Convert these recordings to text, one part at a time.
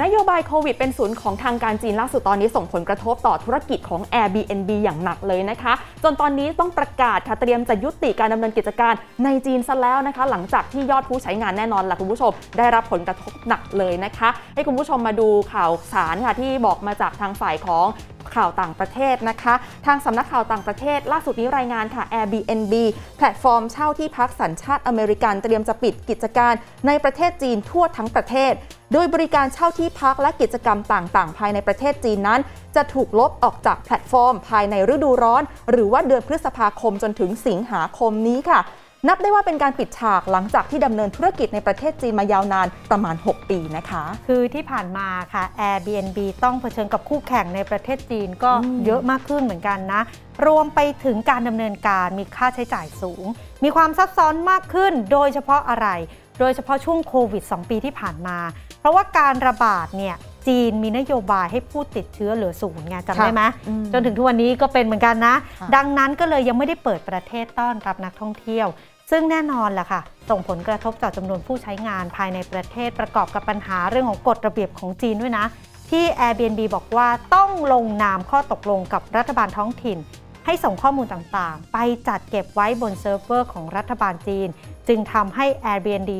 นโยบายโควิดเป็นศูนย์ของทางการจีนล่าสุดตอนนี้ส่งผลกระทบต่อธุรกิจของ Airbnb อย่างหนักเลยนะคะจนตอนนี้ต้องประกาศค่ะเตรียมจะยุติการดำเนินกิจการในจีนซะแล้วนะคะหลังจากที่ยอดผู้ใช้งานแน่นอนล่ะคุณผู้ชมได้รับผลกระทบหนักเลยนะคะให้คุณผู้ชมมาดูข่าวสารค่ะที่บอกมาจากทางฝ่ายของข่าวต่างประเทศนะคะทางสำนักข่าวต่างประเทศล่าสุดนี้รายงานค่ะ Airbnb แพลตฟอร์มเช่าที่พักสัญชาติอเมริกันเตรียมจะปิดกิจการในประเทศจีนทั่วทั้งประเทศโดยบริการเช่าที่พักและกิจกรรมต่างๆภายในประเทศจีนนั้นจะถูกลบออกจากแพลตฟอร์มภายในฤดูร้อนหรือว่าเดือนพฤษภาคมจนถึงสิงหาคมนี้ค่ะนับได้ว่าเป็นการปิดฉากหลังจากที่ดำเนินธุรกิจในประเทศจีนมายาวนานประมาณ6ปีนะคะคือที่ผ่านมาค่ะ Airbnb ต้องเผชิญกับคู่แข่งในประเทศจีนก็เยอะมากขึ้นเหมือนกันนะรวมไปถึงการดำเนินการมีค่าใช้จ่ายสูงมีความซับซ้อนมากขึ้นโดยเฉพาะอะไรโดยเฉพาะช่วงโควิด2ปีที่ผ่านมาเพราะว่าการระบาดเนี่ยจีนมีนโยบายให้ผู้ติดเชื้อเหลือศูนย์ไงจำได้ไหมจนถึงทุกวันนี้ก็เป็นเหมือนกันนะดังนั้นก็เลยยังไม่ได้เปิดประเทศต้อนรับนักท่องเที่ยวซึ่งแน่นอนล่ะค่ะส่งผลกระทบต่อจำนวนผู้ใช้งานภายในประเทศประกอบกับปัญหาเรื่องของกฎระเบียบของจีนด้วยนะที่ Airbnb บอกว่าต้องลงนามข้อตกลงกับรัฐบาลท้องถิ่นให้ส่งข้อมูลต่างๆไปจัดเก็บไว้บนเซิร์ฟเวอร์ของรัฐบาลจีนจึงทำให้ Airbnb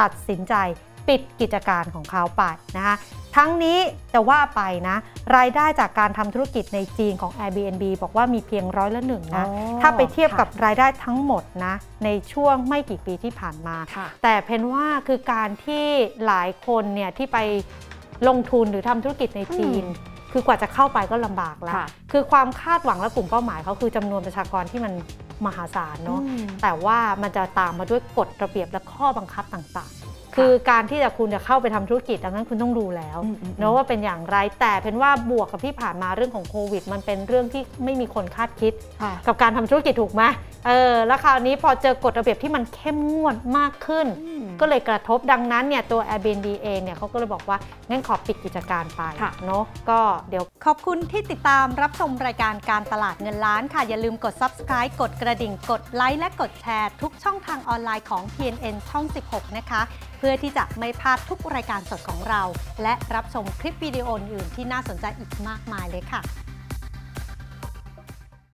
ตัดสินใจปิดกิจการของเขาไปนะคะทั้งนี้จะว่าไปนะรายได้จากการทำธุรกิจในจีนของ Airbnb บอกว่ามีเพียง1%นะถ้าไปเทียบกับรายได้ทั้งหมดนะในช่วงไม่กี่ปีที่ผ่านมาแต่เพนว่าคือการที่หลายคนเนี่ยที่ไปลงทุนหรือทำธุรกิจในจีนคือกว่าจะเข้าไปก็ลำบากแล้วคือความคาดหวังและกลุ่มเป้าหมายเขาคือจำนวนประชากรที่มันมหาศาลเนาะแต่ว่ามันจะตามมาด้วยกฎระเบียบและข้อบังคับต่างๆคือการที่คุณจะเข้าไปทำธุรกิจดังนั้นคุณต้องดูแล้วเนาะว่าเป็นอย่างไรแต่เป็นว่าบวกกับที่ผ่านมาเรื่องของโควิดมันเป็นเรื่องที่ไม่มีคนคาดคิดกับการทำธุรกิจถูกไหมแล้วคราวนี้พอเจอกฎระเบียบที่มันเข้มงวดมากขึ้นก็เลยกระทบดังนั้นเนี่ยตัว Airbnb เองเนี่ยเขาก็เลยบอกว่างั้นขอปิดกิจการไปเนาะก็เดี๋ยวขอบคุณที่ติดตามรับชมรายการการตลาดเงินล้านค่ะอย่าลืมกด Subscribe กดกระดิ่งกดไลค์และกดแชร์ทุกช่องทางออนไลน์ของ PNN ช่อง 16นะคะเพื่อที่จะไม่พลาดทุกรายการสดของเราและรับชมคลิปวิดีโออื่นที่น่าสนใจอีกมากมายเลยค่ะ